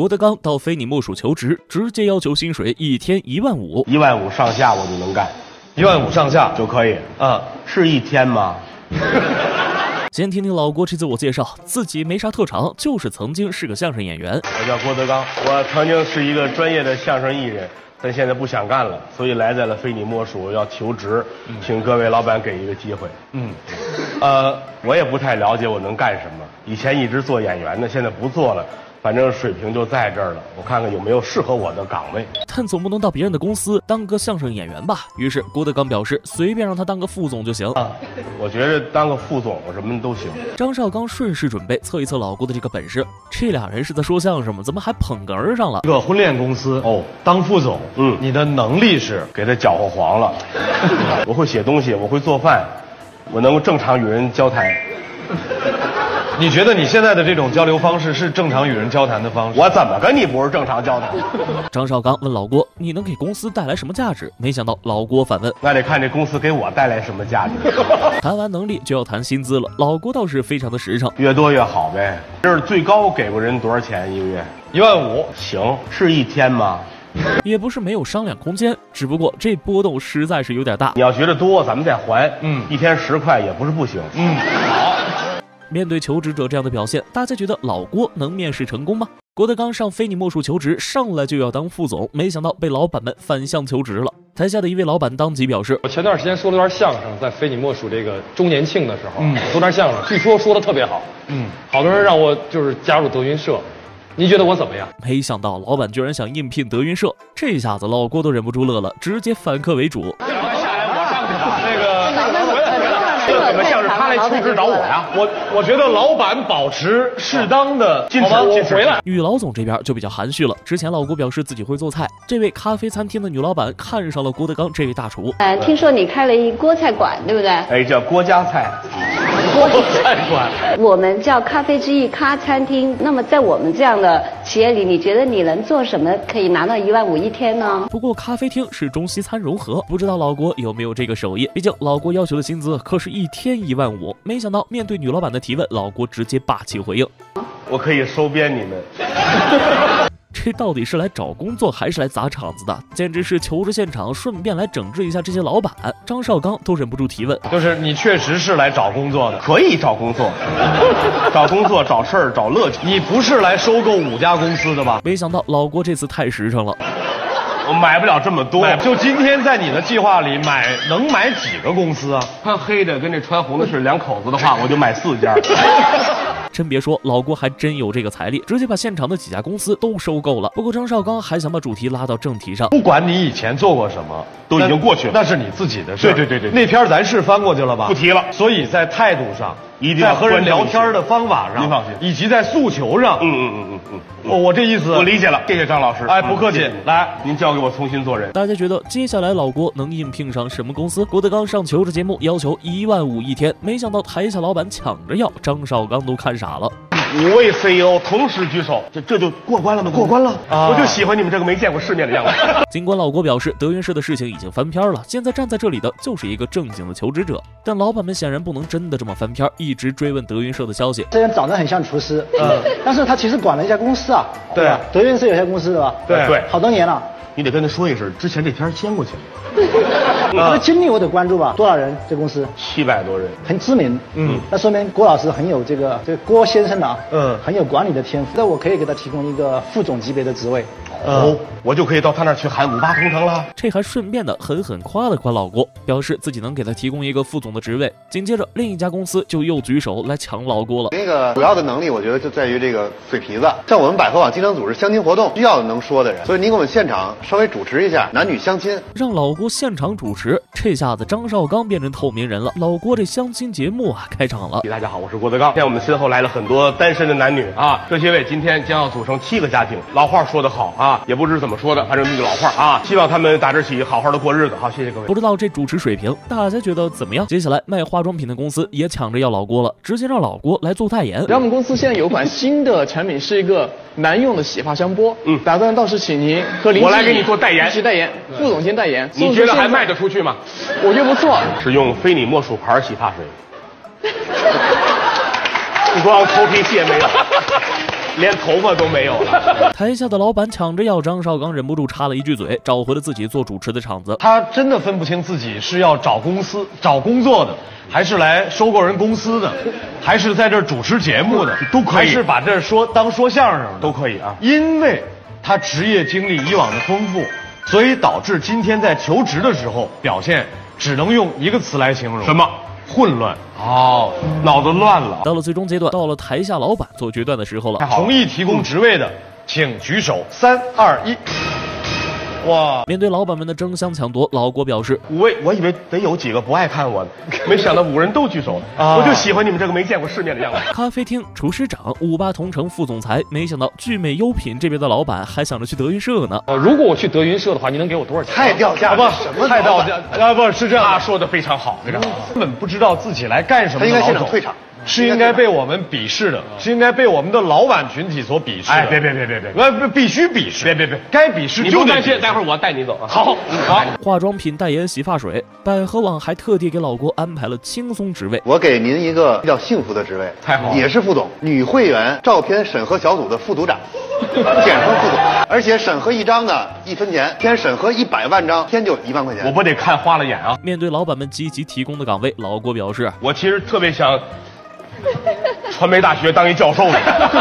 郭德纲到非你莫属求职，直接要求薪水一天15000，15000上下我就能干，15000上下就可以。嗯，是一天吗？先听听老郭这自我介绍，自己没啥特长，就是曾经是个相声演员。我叫郭德纲，我曾经是一个专业的相声艺人，但现在不想干了，所以来在了非你莫属，要求职，请各位老板给一个机会。嗯，我也不太了解我能干什么，以前一直做演员的，现在不做了。反正水平就在这儿了，我看看有没有适合我的岗位。但总不能到别人的公司当个相声演员吧？于是郭德纲表示，随便让他当个副总就行。啊，我觉得当个副总什么都行。张绍刚顺势准备测一测老郭的这个本事。这俩人是在说相声吗？怎么还捧哏上了？这个婚恋公司哦，当副总，嗯，你的能力是给他搅和黄了。我会写东西，我会做饭，我能够正常与人交谈。你觉得你现在的这种交流方式是正常与人交谈的方式？我怎么跟你不是正常交谈？张绍刚问老郭：“你能给公司带来什么价值？”没想到老郭反问：“那得看这公司给我带来什么价值。”谈完能力就要谈薪资了，老郭倒是非常的实诚，越多越好呗。这是最高给过人多少钱一个月？15000，行，是一天吗？也不是没有商量空间，只不过这波动实在是有点大。你要觉得多，咱们再还。嗯，一天10块也不是不行。嗯，好。面对求职者这样的表现，大家觉得老郭能面试成功吗？郭德纲上非你莫属求职，上来就要当副总，没想到被老板们反向求职了。台下的一位老板当即表示：“我前段时间说了段相声，在非你莫属这个周年庆的时候，说段相声，据说说的特别好，好多人让我就是加入德云社。”你觉得我怎么样？没想到老板居然想应聘德云社，这下子老郭都忍不住乐了，直接反客为主。下来我上去打那个，怎么像是他来求职找我呀？我觉得老板保持适当的矜持。回来，女老总这边就比较含蓄了。之前老郭表示自己会做菜，这位咖啡餐厅的女老板看上了郭德纲这位大厨。哎，听说你开了一锅菜馆，对不对？哎，叫郭家菜。我们叫咖啡之翼咖餐厅。那么在我们这样的企业里，你觉得你能做什么可以拿到15000一天呢？不过咖啡厅是中西餐融合，不知道老郭有没有这个手艺。毕竟老郭要求的薪资可是一天15000。没想到面对女老板的提问，老郭直接霸气回应：“我可以收编你们。”这到底是来找工作还是来砸场子的？简直是求职现场顺便来整治一下这些老板。张绍刚都忍不住提问：“就是你确实是来找工作的，可以找工作，找工作找事儿找乐趣，你不是来收购5家公司的吧？”没想到老郭这次太实诚了：“我买不了这么多，就今天在你的计划里买能买几个公司啊？穿黑的跟这穿红的是两口子的话，我就买4家。”真别说，老郭还真有这个财力，直接把现场的几家公司都收购了。不过张绍刚还想把主题拉到正题上，不管你以前做过什么，都已经过去了，那是你自己的事。对，那篇咱是翻过去了吧？不提了。所以在态度上，一定在和人聊天的方法上，您放心，以及在诉求上，我这意思我理解了，谢谢张老师。哎，不客气，来，您教给我重新做人。大家觉得接下来老郭能应聘上什么公司？郭德纲上求职节目要求15000一天，没想到台下老板抢着要，张绍刚都看傻了。5位 CEO 同时举手，这就过关了吗？过关了啊！我就喜欢你们这个没见过世面的样子。尽管老郭表示德云社的事情已经翻篇了，现在站在这里的就是一个正经的求职者，但老板们显然不能真的这么翻篇，一直追问德云社的消息。这人长得很像厨师，但是他其实管了一家公司啊。对啊，德云社有些公司对吧？对，好多年了。你得跟他说一声，之前这篇先过去了。他的经历我得关注吧？多少人？这公司700多人，很知名。那说明郭老师很有这个郭先生的啊，很有管理的天赋。那我可以给他提供一个副总级别的职位，我就可以到他那儿去喊588同城了。这还顺便的狠夸了夸老郭，表示自己能给他提供一个副总的职位。紧接着，另一家公司就又举手来抢老郭了。那个主要的能力，我觉得就在于这个嘴皮子。像我们百合网经常组织相亲活动，需要能说的人，所以您给我们现场稍微主持一下男女相亲，让老郭现场主持。这下子张绍刚变成透明人了。老郭这相亲节目啊开场了。大家好，我是郭德纲。今天我们身后来了很多单身的男女啊，这些位今天将要组成7个家庭。老话说得好啊，也不知怎么说的，反正那个老话啊，希望他们打这起好好的过日子。好，谢谢各位。不知道这主持水平大家觉得怎么样？接下来卖化妆品的公司也抢着要老郭了，直接让老郭来做代言。然后我们公司现在有款新的产品是一个男用的洗发香波，打算到时请您和林，我来给你做代言，去代言，副总监代言。你觉得还卖得出去吗？我觉得不错。是用非你莫属牌洗发水，不光头皮屑没了。连头发都没有了。台下的老板抢着要，张绍刚忍不住插了一句嘴，找回了自己做主持的场子。他真的分不清自己是要找公司、找工作的，还是来收购人公司的，还是在这儿主持节目的，都可以，还是把这说当说相声的，都可以啊。因为他职业经历以往的丰富，所以导致今天在求职的时候表现只能用一个词来形容，什么？混乱。哦，脑子乱了。到了最终阶段，到了台下老板做决断的时候了。同意提供职位的，请举手。3、2、1。哇！面对老板们的争相抢夺，老郭表示：5位，我以为得有几个不爱看我的，没想到5人都举手了。啊、我就喜欢你们这个没见过世面的样子。咖啡厅厨师长、5八同城副总裁，没想到聚美优品这边的老板还想着去德云社呢。如果我去德云社的话，你能给我多少钱？太掉价了，太掉价啊！不是这样，他说的非常好，非常好。根本不知道自己来干什么。他应该现场退场。是应该被我们鄙视的，是应该被我们的老板群体所鄙视的。哎，别，必须鄙视，别，该鄙视就得鄙视。待会儿我带你走啊。好，好。化妆品代言、洗发水，百合网还特地给老郭安排了轻松职位。我给您一个比较幸福的职位，太好，也是副总，女会员照片审核小组的副组长，简称副总。而且审核一张呢1分钱，先审核100万张，先就1万块钱。我不得看花了眼啊！面对老板们积极提供的岗位，老郭表示：我其实特别想。传媒大学当一教授呢。